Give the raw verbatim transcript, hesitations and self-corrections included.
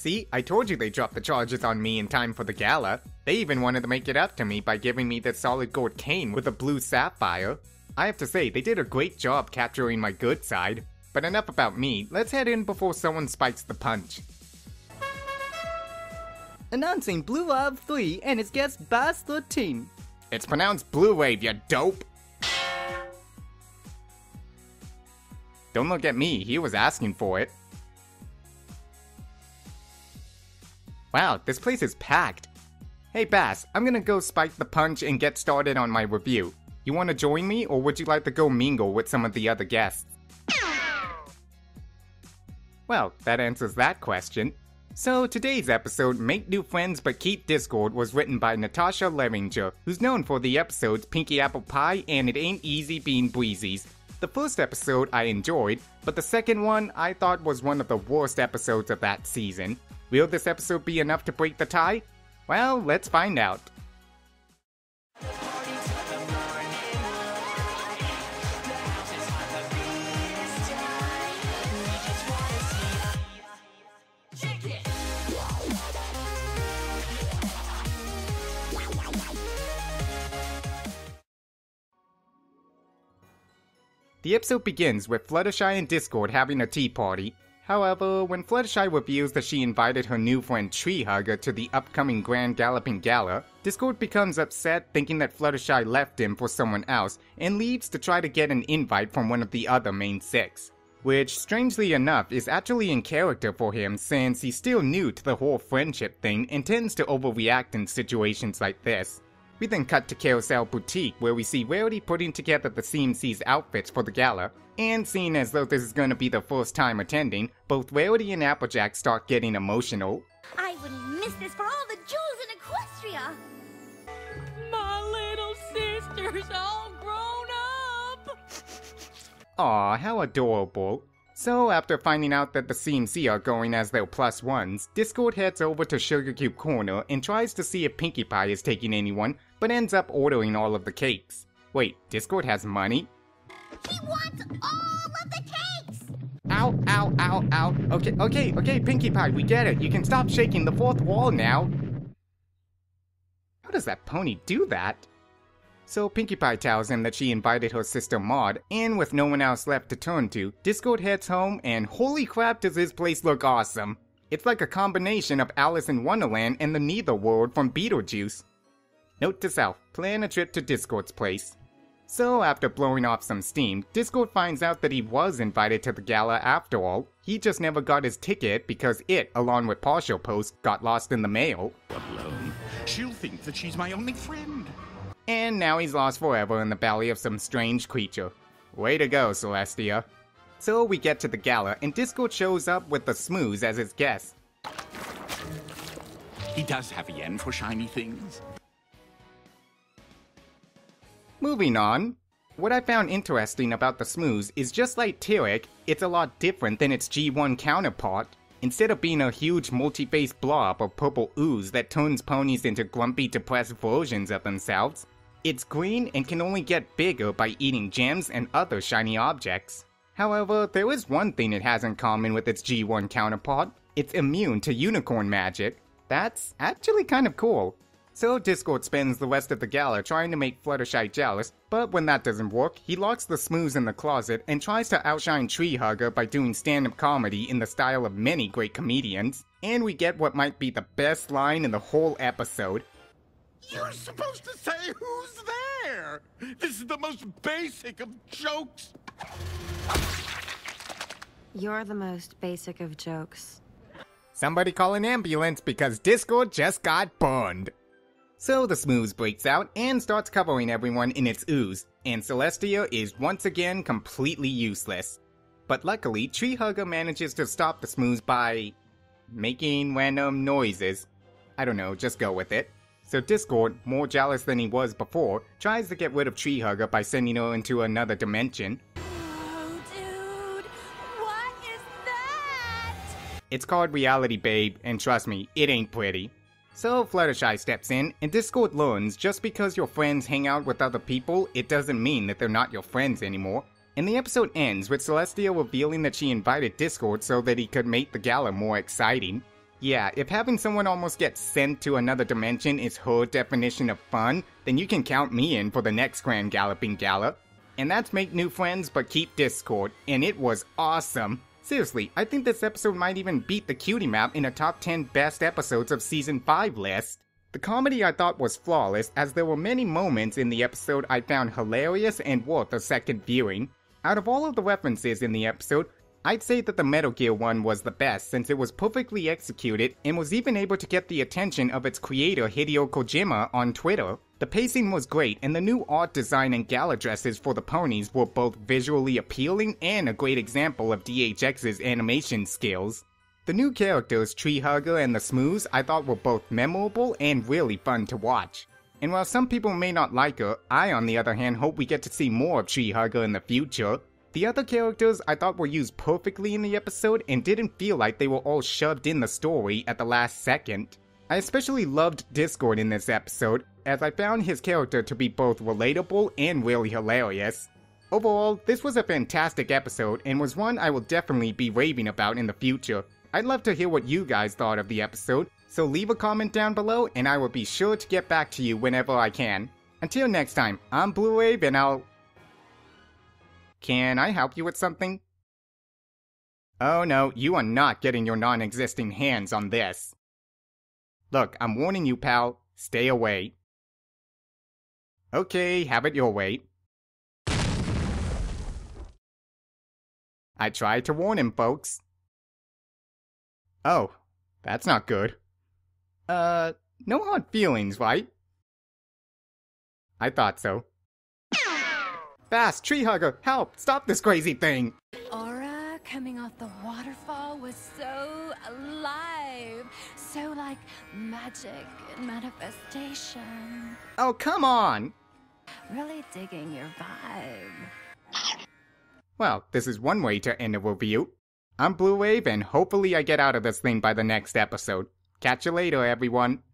See, I told you they dropped the charges on me in time for the gala. They even wanted to make it up to me by giving me that solid gold cane with a blue sapphire. I have to say, they did a great job capturing my good side. But enough about me, let's head in before someone spikes the punch. Announcing BlueRav three and his guest Bast thirteen. It's pronounced Blue Wave, you dope! Don't look at me, he was asking for it. Wow, this place is packed. Hey Bass, I'm gonna go spike the punch and get started on my review. You wanna join me, or would you like to go mingle with some of the other guests? Well, that answers that question. So today's episode, Make New Friends But Keep Discord, was written by Natasha Levinger, who's known for the episodes Pinky Apple Pie and It Ain't Easy Being Breezy's. The first episode I enjoyed, but the second one I thought was one of the worst episodes of that season. Will this episode be enough to break the tie? Well, let's find out. The episode begins with Fluttershy and Discord having a tea party. However, when Fluttershy reveals that she invited her new friend Treehugger to the upcoming Grand Galloping Gala, Discord becomes upset, thinking that Fluttershy left him for someone else, and leaves to try to get an invite from one of the other main six. Which, strangely enough, is actually in character for him, since he's still new to the whole friendship thing and tends to overreact in situations like this. We then cut to Carousel Boutique, where we see Rarity putting together the C M C's outfits for the gala, and seeing as though this is going to be their first time attending, both Rarity and Applejack start getting emotional. I would miss this for all the jewels in Equestria! My little sister's all grown up! Aw, how adorable. So, after finding out that the C M C are going as their plus ones, Discord heads over to Sugarcube Corner and tries to see if Pinkie Pie is taking anyone, but ends up ordering all of the cakes. Wait, Discord has money? He wants all of the cakes! Ow, ow, ow, ow. Okay, okay, okay, Pinkie Pie, we get it. You can stop shaking the fourth wall now. How does that pony do that? So Pinkie Pie tells him that she invited her sister Maud, and with no one else left to turn to, Discord heads home, and holy crap does his place look awesome. It's like a combination of Alice in Wonderland and the Netherworld from Beetlejuice. Note to self, plan a trip to Discord's place. So after blowing off some steam, Discord finds out that he was invited to the gala after all. He just never got his ticket because it, along with Partial Post, got lost in the mail. Alone, she'll think that she's my only friend. And now he's lost forever in the belly of some strange creature. Way to go, Celestia. So we get to the gala, and Discord shows up with the Smooze as his guest. He does have a yen for shiny things. Moving on. What I found interesting about the Smooze is just like Tyric, it's a lot different than its G one counterpart. Instead of being a huge multi-faced blob of purple ooze that turns ponies into grumpy, depressed versions of themselves, it's green and can only get bigger by eating gems and other shiny objects. However, there is one thing it has in common with its G one counterpart. It's immune to unicorn magic. That's actually kind of cool. So Discord spends the rest of the gala trying to make Fluttershy jealous, but when that doesn't work, he locks the Smooze in the closet and tries to outshine Treehugger by doing stand-up comedy in the style of many great comedians, and we get what might be the best line in the whole episode. You're supposed to say who's there! This is the most basic of jokes! You're the most basic of jokes. Somebody call an ambulance because Discord just got burned! So the Smooze breaks out and starts covering everyone in its ooze, and Celestia is once again completely useless. But luckily, Treehugger manages to stop the Smooze by making random noises. I don't know, just go with it. So Discord, more jealous than he was before, tries to get rid of Treehugger by sending her into another dimension. Oh, dude, what is that? It's called reality, babe, and trust me, it ain't pretty. So Fluttershy steps in, and Discord learns just because your friends hang out with other people, it doesn't mean that they're not your friends anymore. And the episode ends with Celestia revealing that she invited Discord so that he could make the gala more exciting. Yeah, if having someone almost get sent to another dimension is her definition of fun, then you can count me in for the next Grand Galloping Gallop. And that's make new friends but keep Discord, and it was awesome. Seriously, I think this episode might even beat the cutie map in a top ten best episodes of season five list. The comedy I thought was flawless, as there were many moments in the episode I found hilarious and worth a second viewing. Out of all of the references in the episode, I'd say that the Metal Gear one was the best, since it was perfectly executed and was even able to get the attention of its creator Hideo Kojima on Twitter. The pacing was great, and the new art design and gala dresses for the ponies were both visually appealing and a great example of D H X's animation skills. The new characters, Treehugger and the Smooze, I thought were both memorable and really fun to watch. And while some people may not like her, I on the other hand hope we get to see more of Treehugger in the future. The other characters I thought were used perfectly in the episode and didn't feel like they were all shoved in the story at the last second. I especially loved Discord in this episode, as I found his character to be both relatable and really hilarious. Overall, this was a fantastic episode and was one I will definitely be raving about in the future. I'd love to hear what you guys thought of the episode, so leave a comment down below and I will be sure to get back to you whenever I can. Until next time, I'm BlueRav and I'll... Can I help you with something? Oh no, you are not getting your non-existing hands on this. Look, I'm warning you, pal. Stay away. Okay, have it your way. I tried to warn him, folks. Oh, that's not good. Uh, no hard feelings, right? I thought so. Bast, Treehugger, help! Stop this crazy thing! Aura coming off the waterfall was so alive, so like magic and manifestation. Oh, come on! Really digging your vibe. Well, this is one way to end a review. I'm BlueRav, and hopefully I get out of this thing by the next episode. Catch you later, everyone.